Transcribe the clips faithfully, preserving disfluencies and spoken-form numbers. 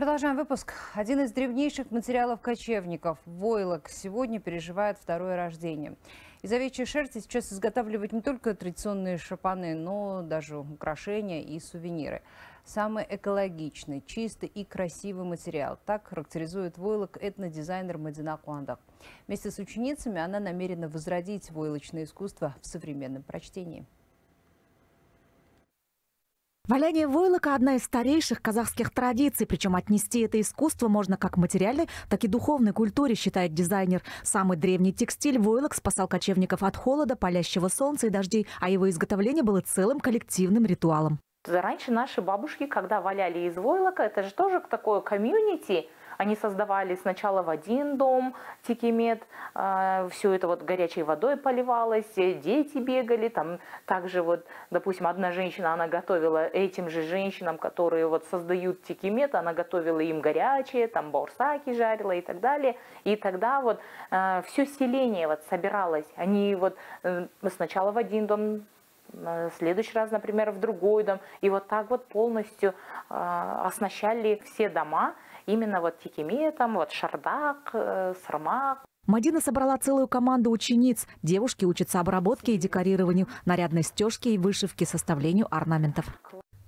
Продолжаем выпуск. Один из древнейших материалов кочевников – войлок сегодня переживает второе рождение. Из овечьей шерсти сейчас изготавливают не только традиционные шапаны, но даже украшения и сувениры. Самый экологичный, чистый и красивый материал. Так характеризует войлок этнодизайнер Мадина Куандык. Вместе с ученицами она намерена возродить войлочное искусство в современном прочтении. Валяние войлока – одна из старейших казахских традиций. Причем отнести это искусство можно как к материальной, так и духовной культуре, считает дизайнер. Самый древний текстиль войлок спасал кочевников от холода, палящего солнца и дождей, а его изготовление было целым коллективным ритуалом. Раньше наши бабушки, когда валяли из войлока, это же тоже такое комьюнити. Они создавали сначала в один дом тикимет, э, все это вот горячей водой поливалось, дети бегали, там также вот, допустим, одна женщина, она готовила этим же женщинам, которые вот создают тикимет, она готовила им горячее, там баурсаки жарила и так далее. И тогда вот э, все селение вот собиралось, они вот э, сначала в один дом, в следующий раз, например, в другой дом. И вот так вот полностью э, оснащали все дома именно вот тикиметом, вот шардак, э, сармак. Мадина собрала целую команду учениц. Девушки учатся обработке и декорированию, нарядной стежке и вышивке, составлению орнаментов.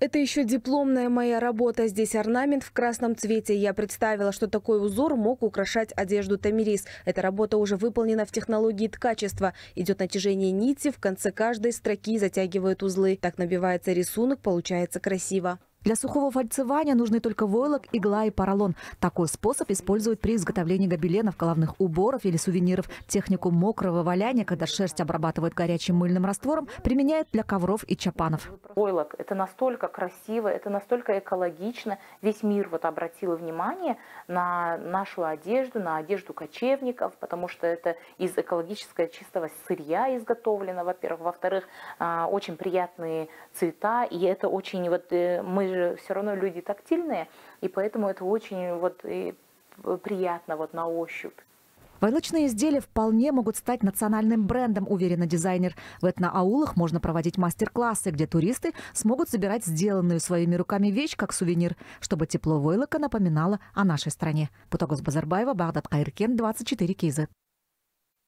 Это еще дипломная моя работа. Здесь орнамент в красном цвете. Я представила, что такой узор мог украшать одежду Тамирис. Эта работа уже выполнена в технологии ткачества. Идет натяжение нити, в конце каждой строки затягивают узлы. Так набивается рисунок, получается красиво. Для сухого фальцевания нужны только войлок, игла и поролон. Такой способ используют при изготовлении гобеленов, головных уборов или сувениров. Технику мокрого валяния, когда шерсть обрабатывают горячим мыльным раствором, применяют для ковров и чапанов. Войлок – это настолько красиво, это настолько экологично. Весь мир вот обратил внимание на нашу одежду, на одежду кочевников, потому что это из экологического чистого сырья изготовлено, во-первых. Во-вторых, очень приятные цвета, и это очень… Вот, мы все равно люди тактильные, и поэтому это очень вот и приятно вот на ощупь. Войлочные изделия вполне могут стать национальным брендом, уверена дизайнер. В этноаулах можно проводить мастер-классы, где туристы смогут собирать сделанную своими руками вещь как сувенир, чтобы тепло войлока напоминало о нашей стране. Бутогос Базарбаева, Бадат Каиркен, двадцать четыре кейзет.